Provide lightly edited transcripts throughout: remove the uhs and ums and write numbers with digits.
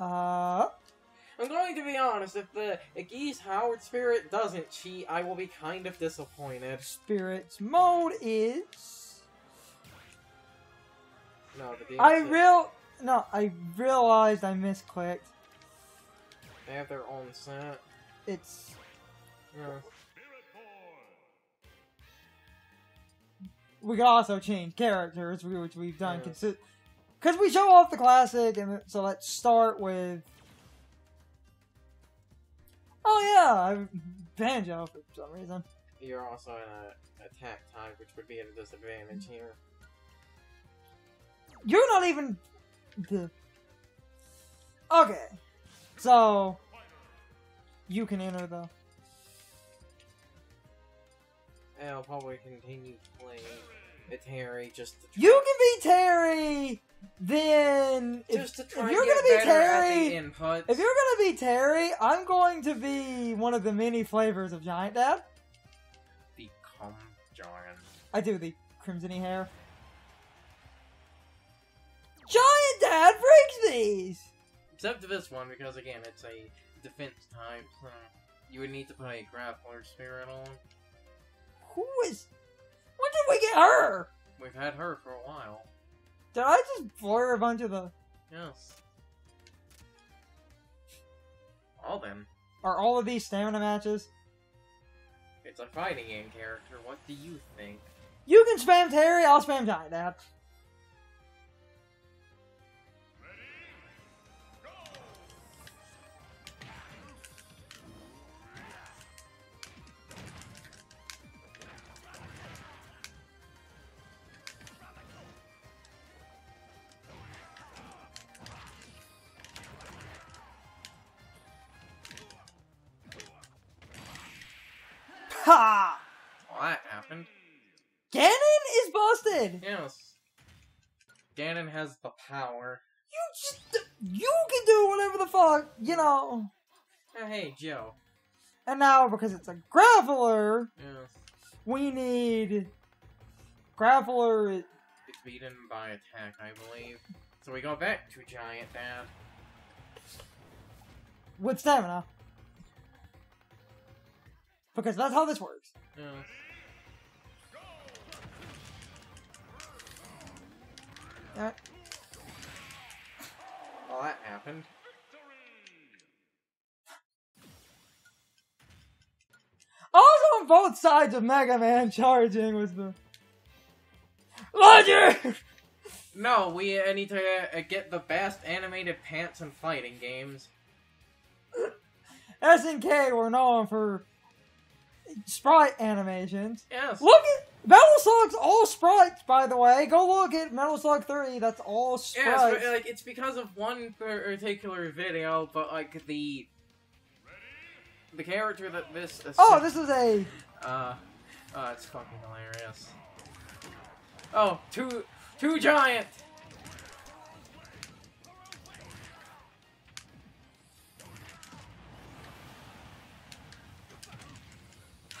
I'm going to be honest, if the Geese Howard spirit doesn't cheat, I will be kind of disappointed. Spirit's mode is... No, the DLC. I realized I misclicked. They have their own scent. It's... Yeah. We can also change characters, which we've done consistently. Because we show off the classic, and so let's start with... Oh yeah, Banjo for some reason. You're also in an attack type, which would be at a disadvantage here. You're not even... Okay. So... You can enter though. And I'll probably continue playing Terry just to try. You can be Terry! Then... If you're gonna be Terry, I'm going to be one of the many flavors of Giant Dad. Become Giant. I do the crimsony hair. Giant Dad breaks these! Except for this one, because again, it's a defense type, so you would need to put a grappler spirit on. Who is... When did we get her? We've had her for a while. Did I just blur a bunch of the... Yes. All them. Are all of these stamina matches? It's a fighting game character. What do you think? You can spam Terry, I'll spam Giant Dad. Ha! Well, that happened. Ganon is busted! Yes. Ganon has the power. You can do whatever the fuck, you know. Hey, Joe. And now, because it's a graveler, yes. We need... Graveler is... It's beaten by attack, I believe. So we go back to Giant Dad. With stamina. Because that's how this works. Yeah. Alright. Well, that happened. Also on both sides of Mega Man charging was the... Ledger! No, we need to get the best animated pants in fighting games. SNK were known for... sprite animations. Yes. Look at Metal Slug's all sprites, by the way. Go look at Metal Slug 3. That's all sprites. Yes, but, like, it's because of one particular video, but like the character that this. Oh, this is a. It's fucking hilarious. Oh, too giant.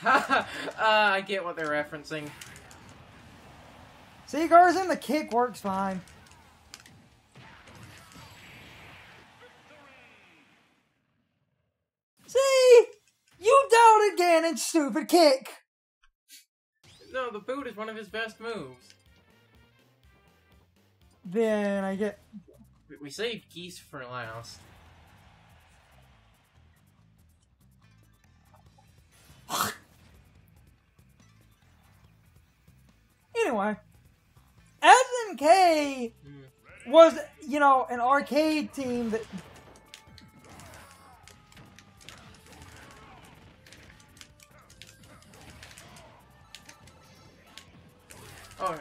I get what they're referencing. See, Garzan, the kick works fine. See? You doubted Ganon's stupid kick! No, the boot is one of his best moves. Then I get... We saved Geese for last. Anyway, SNK was, you know, an arcade team that... All right.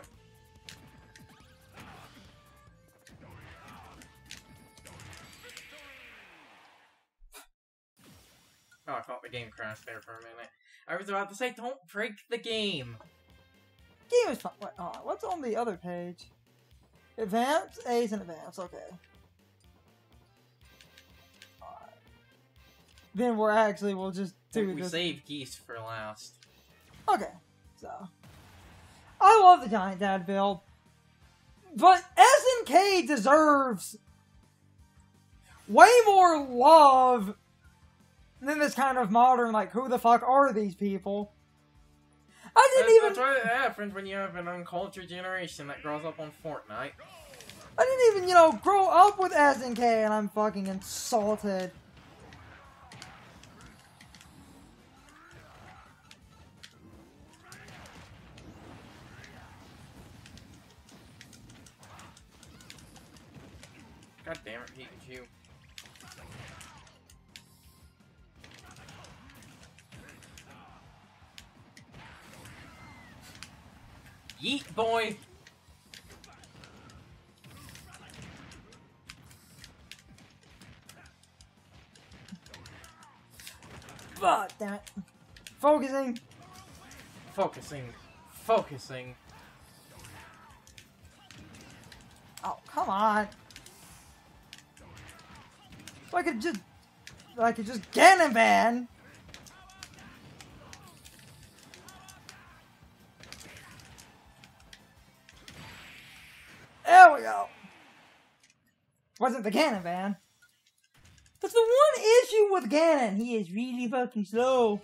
Oh, I thought the game crashed there for a minute. I was about to say, don't break the game. Game is fun. Wait, what's on the other page? Advance, A's, and advance. Okay. Right. Then we'll just do this. We save Geese for last. Okay. So. I love the Giant Dad build. But SNK deserves way more love than this kind of modern, like, who the fuck are these people? I didn't even... That's what happens when you have an uncultured generation that grows up on Fortnite. I didn't even, you know, grow up with SNK, and I'm fucking insulted. God damn it, Pikachu. Yeet, boy! Fuck that. Focusing! Focusing. Focusing. Oh, come on! I could just Ganon ban. There we go. Wasn't the Ganon ban. That's the one issue with Ganon. He is really fucking slow.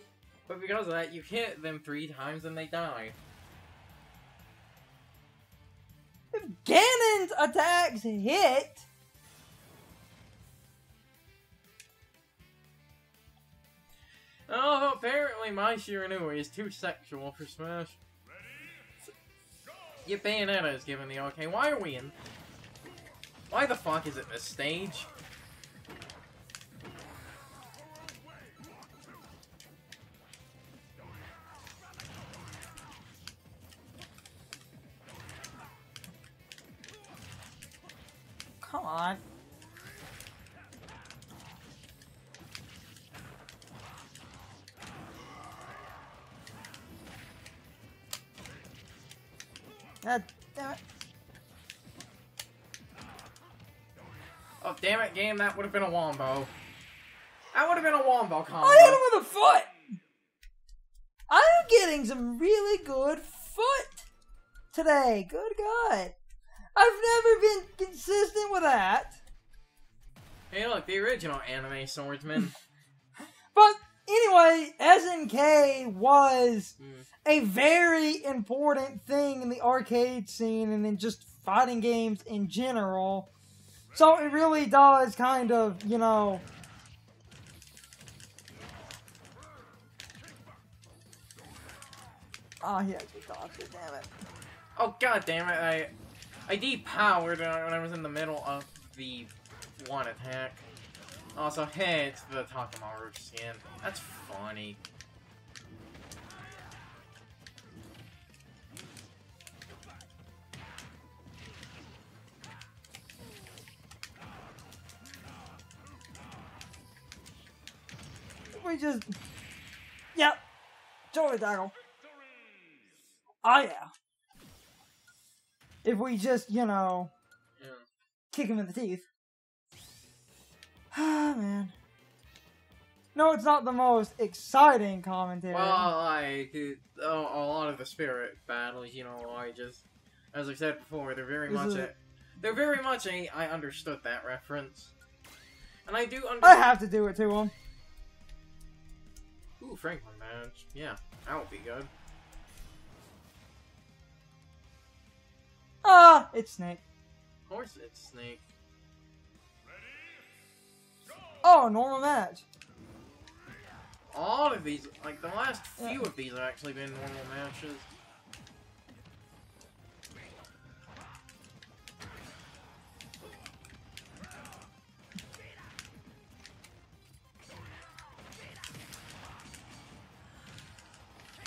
But because of that, you hit them 3 times and they die. If Ganon's attacks hit. Oh, apparently my Shiranui is too sexual for Smash. Your Bayonetta is giving the okay. Why are we in? Why the fuck is it this stage? Come on. God damn it. Oh, damn it, game. That would have been a wombo. That would have been a wombo combo. I hit him with a foot! I'm getting some really good foot today. Good God. I've never been consistent with that. Hey, look, the original anime swordsman. But anyway, SNK was a very important thing in the arcade scene and in just fighting games in general. So it really does kind of, you know... Oh, he actually dodged it, damn it. Oh, god damn it, I depowered when I was in the middle of the one attack. Also, hey, it's the Takamaru skin. That's funny. We just... Yep. Totally tackle. Oh, yeah. If we just, you know... Yeah. Kick him in the teeth. Ah, man. No, it's not the most exciting commentary. Well, like, a lot of the spirit battles, you know, I just, as I said before, they're very much a, I understood that reference. And I do understand. I have to do it to him. Ooh, Franklin badge. Yeah, that would be good. Ah, it's Snake. Of course it's Snake. Oh, normal match. All of these, like the last few of these have actually been normal matches.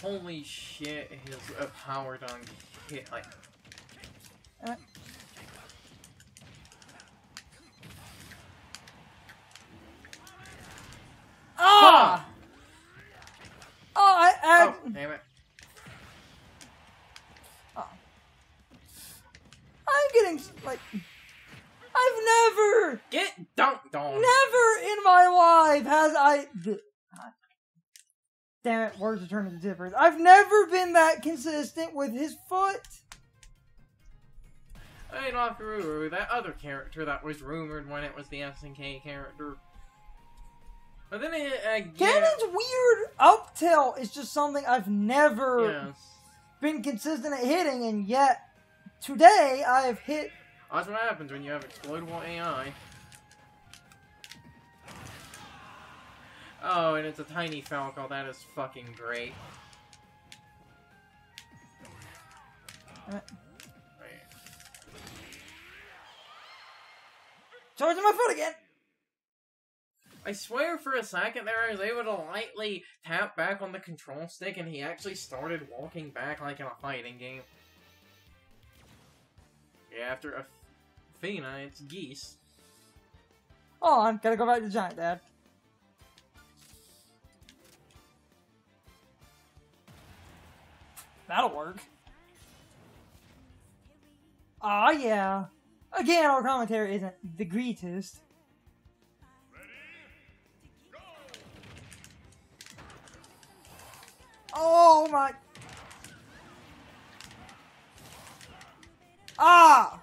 Holy shit, his power dunk hit, like... Oh, damn it. Oh. I'm getting, like... I've never... Get dunked on. Never in my life has I... Damn it, words are turning to difference. I've never been that consistent with his foot. I don't have to remember that other character that was rumored when it was the SNK character. But then again... Ganon's weird up tilt is just something I've never been consistent at hitting, and yet today I have hit... That's what happens when you have exploitable AI. Oh, and it's a tiny Falco. That is fucking great. Charging my foot again! I swear for a second there I was able to lightly tap back on the control stick and he actually started walking back like in a fighting game. Yeah, after Athena, it's Geese. Oh, I'm gonna go back to Giant Dad. That'll work. Aw, yeah. Again, our commentary isn't the greatest. Ready, go. Oh my! Ah!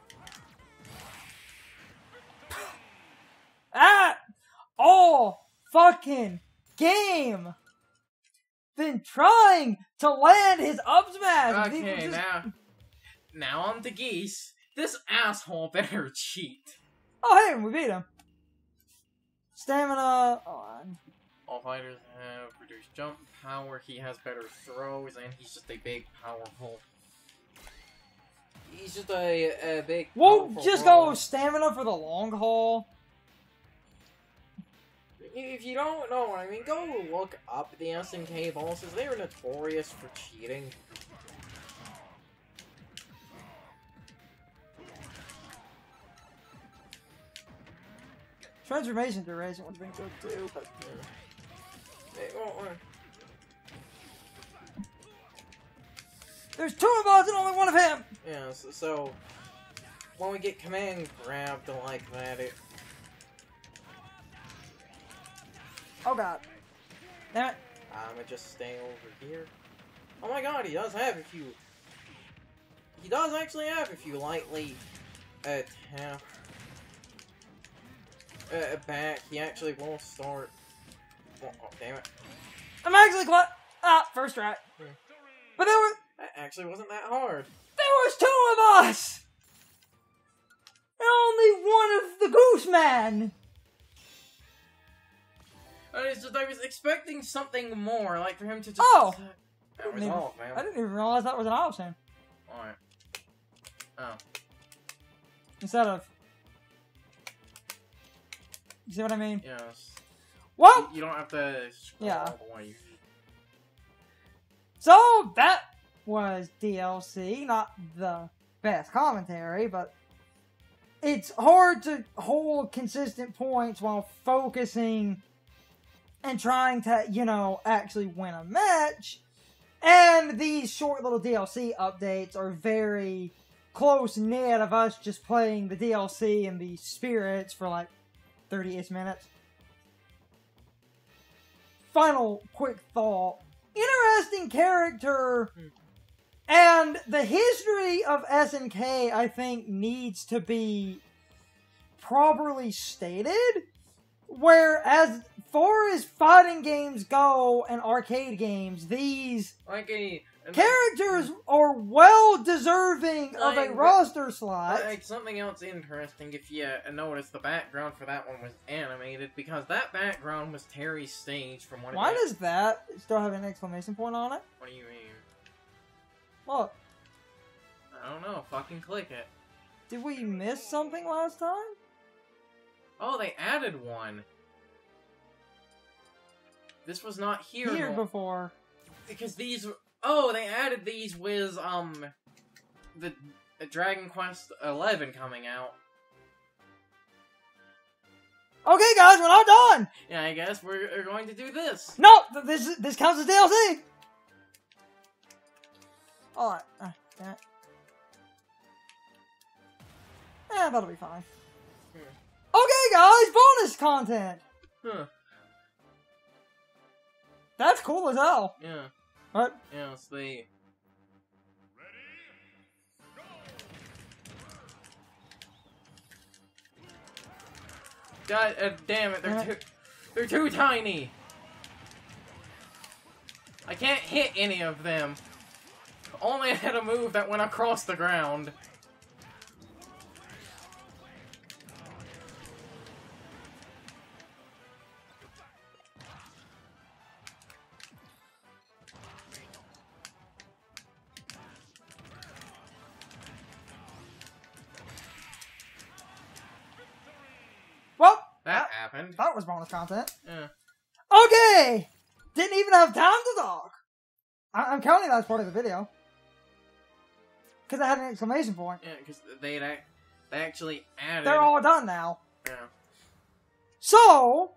That all fucking game. Been trying to land his up smash. Okay, just... now on the Geese. This asshole better cheat. Oh, hey, we beat him. Stamina on. All fighters have reduced jump power. He has better throws, and he's just a big, powerful. He's just a big. We'll just go stamina for the long haul. If you don't know what I mean, go look up the SNK bosses. They are notorious for cheating. Transformation duration would have been good too, but it won't work. There's two of us and only one of him! Yeah, so when we get command grabbed like that, it... Oh god. Damn it. I'm gonna just stay over here. Oh my god, he does have a few... He does actually have a few lightly tap. Back, he actually won't start. Oh, oh damn it! I'm actually caught. Ah, first try. Yeah. But there were. That actually wasn't that hard. There was two of us. And only one of the Goose Man. I was expecting something more, like for him to just. Oh. That was all, man. I didn't even realize that was an option. All right. Oh. Instead of. You see what I mean? Yes. What? You don't have to scroll all the way. So, that was DLC. Not the best commentary, but... It's hard to hold consistent points while focusing and trying to, you know, actually win a match. And these short little DLC updates are very close-knit of us just playing the DLC and the spirits for, like, 30-ish minutes. Final quick thought. Interesting character. And the history of SNK, I think, needs to be properly stated. Where, as far as fighting games go and arcade games, these characters are well deserving of a roster slot. Something else interesting, if you notice, the background for that one was animated, because that background was Terry's stage from one. Why does that still have an exclamation point on it? What do you mean? Look. I don't know. Fucking click it. Did we miss something last time? Oh, they added one. This was not here before. Because these... Oh, they added these with, the Dragon Quest 11 coming out. Okay, guys, we're not done! Yeah, I guess we're going to do this. No! This counts as DLC! Alright. Damn it. Eh, that'll be fine. Okay, guys, bonus content! Huh. That's cool as hell. Yeah. What? Yeah, it's the... Ready, go! God damn it, they're too tiny. I can't hit any of them. Only I had a move that went across the ground. Well, that happened. That was bonus content. Yeah. Okay! Didn't even have time to talk! I'm counting that as part of the video. Because I had an exclamation point. Yeah, because they actually added... They're all done now. Yeah. So,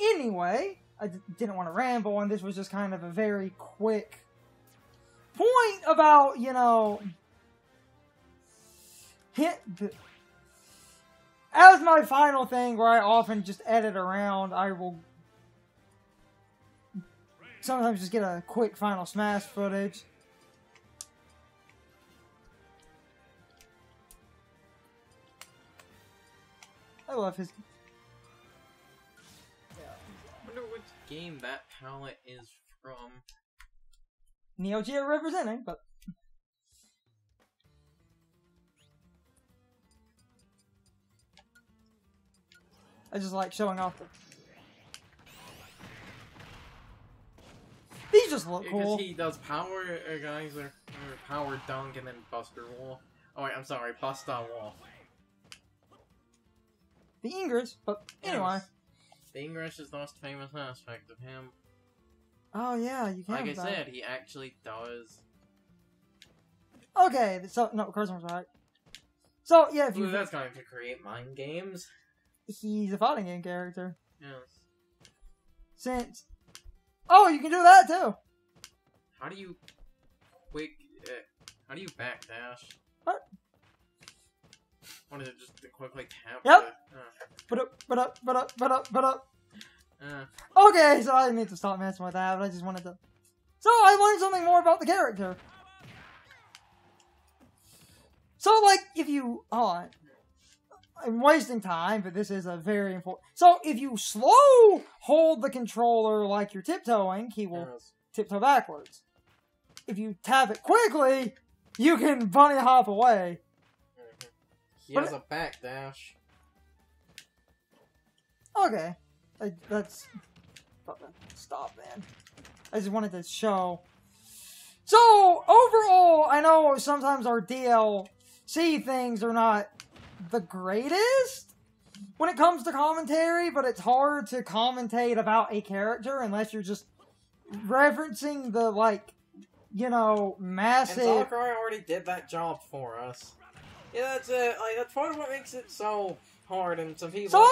anyway, I didn't want to ramble, and this was just kind of a very quick point about, you know... As my final thing, where I often just edit around, I will... sometimes just get a quick Final Smash footage. I love his... yeah. I wonder which game that palette is from. Neo Geo representing, but... I just like showing off the... These just look cool. Because he does power guys, or power dunk, and then Buster Wolf. Oh wait, I'm sorry, Buster Wolf. The English, but anyway. Yes. The English is the most famous aspect of him. Oh yeah, you can. Like I said, he actually does. Okay, so no, Carson was right. So yeah, if you. Ooh, that's going to create mind games. He's a fighting game character. Yes. Since. Oh, you can do that too. How do you quick? How do you backdash? What? What is it? Just quickly tap. Yep. But up. Okay, so I didn't need to stop messing with that. But I just wanted to. So I learned something more about the character. So like, if you I'm wasting time, but this is a very important... So, if you slow hold the controller like you're tiptoeing, he will tiptoe backwards. If you tap it quickly, you can bunny hop away. He has a back dash. Okay. That's... Stop, man. I just wanted to show. So, overall, I know sometimes our DLC things are not... the greatest when it comes to commentary, but it's hard to commentate about a character unless you're just referencing the, like, you know, massive... And Sakurai already did that job for us. Yeah, that's it. Like, that's part of what makes it so hard, and some people...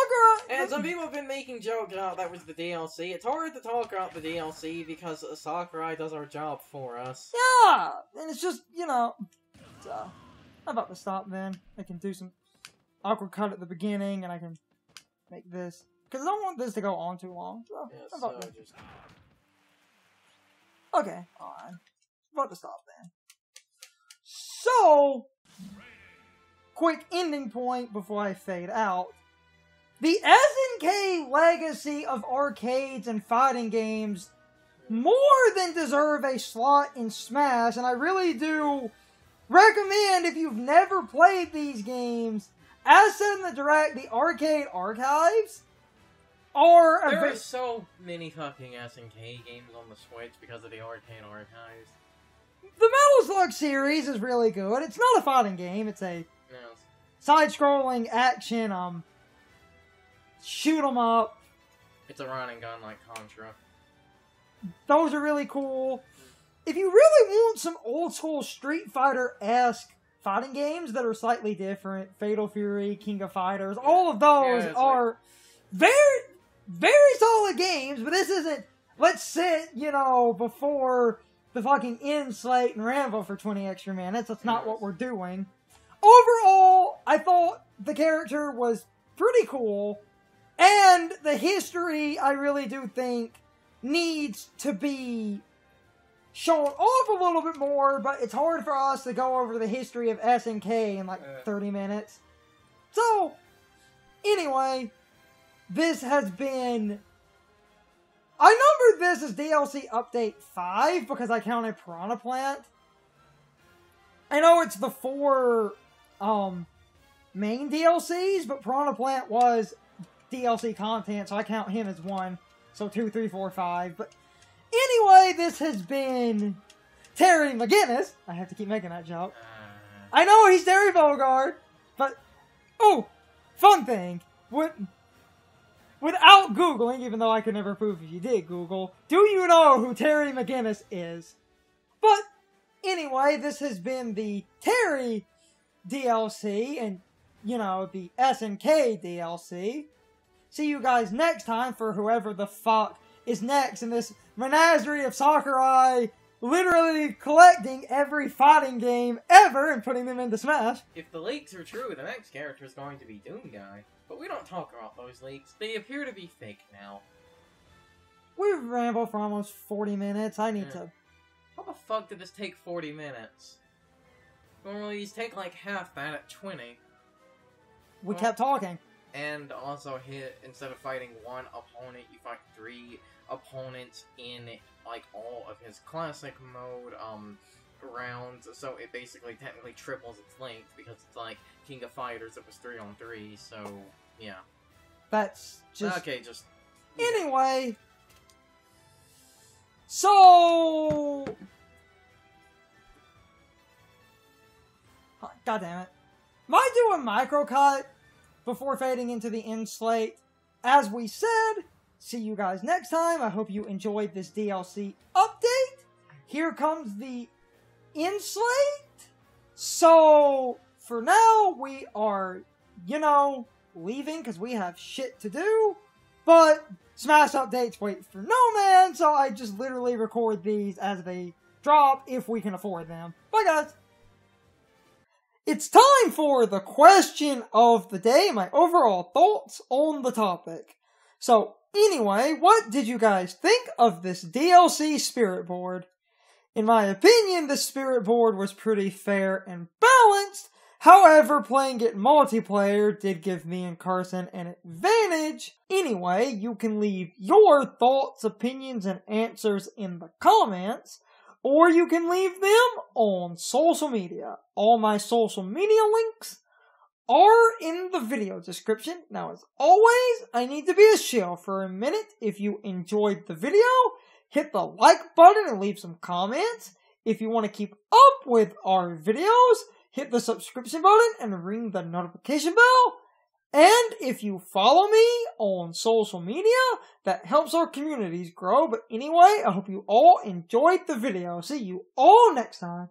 some people have been making jokes about that was the DLC. It's hard to talk about the DLC because Sakurai does our job for us. Yeah! And it's just, you know... I'm about to stop then. I can do some... awkward cut at the beginning, and I can make this because I don't want this to go on too long. So, yeah, okay, alright. About to stop then. So, quick ending point before I fade out. The SNK legacy of arcades and fighting games more than deserve a slot in Smash, and I really do recommend if you've never played these games. As said in the Direct, the arcade archives are... There are so many fucking SNK games on the Switch because of the arcade archives. The Metal Slug series is really good. It's not a fighting game. It's a side-scrolling action, shoot 'em up. It's a run and gun like Contra. Those are really cool. If you really want some old-school Street Fighter-esque fighting games that are slightly different, Fatal Fury, King of Fighters, all of those are very, very solid games, but this isn't, let's sit, you know, before the fucking end slate and ramble for 20 extra minutes. That's not what we're doing. Overall, I thought the character was pretty cool, and the history, I really do think, needs to be... shown off a little bit more, but it's hard for us to go over the history of SNK in like 30 minutes. So, Anyway, this has been... I numbered this as DLC Update 5 because I counted Piranha Plant. I know it's the 4 main DLCs, but Piranha Plant was DLC content, so I count him as 1. So 2, 3, 4, 5. But anyway, this has been Terry McGinnis. I have to keep making that joke. I know he's Terry Bogard, but... Oh! Fun thing. Without Googling, even though I could never prove if you did Google, do you know who Terry McGinnis is? But anyway, this has been the Terry DLC and, you know, the SNK DLC. See you guys next time for whoever the fuck is next in this menagerie of Sakurai literally collecting every fighting game ever and putting them into Smash. If the leaks are true, the next character is going to be Doomguy. But we don't talk about those leaks. They appear to be fake now. We've rambled for almost 40 minutes. I need to... How the fuck did this take 40 minutes? Normally these take like half that at 20. We kept talking. And also instead of fighting one opponent, you fight 3 opponents in like all of his classic mode rounds. So it basically technically triples its length because it's like King of Fighters. It was 3-on-3. So yeah, that's just okay. Just anyway. So God damn it! Am I doing micro cut before fading into the end slate? As we said, see you guys next time. I hope you enjoyed this DLC update. Here comes the end slate. So for now, we are, you know, leaving because we have shit to do. But Smash updates wait for no man, so I just literally record these as they drop if we can afford them. Bye, guys. It's time for the question of the day, my overall thoughts on the topic. So anyway, what did you guys think of this DLC spirit board? In my opinion, the spirit board was pretty fair and balanced. However, playing it multiplayer did give me and Carson an advantage. Anyway, you can leave your thoughts, opinions, and answers in the comments, or you can leave them on social media. All my social media links are in the video description. Now, as always, I need to be a shill for a minute. If you enjoyed the video, hit the like button and leave some comments. If you want to keep up with our videos, hit the subscription button and ring the notification bell. And if you follow me on social media, that helps our communities grow. But anyway, I hope you all enjoyed the video. See you all next time.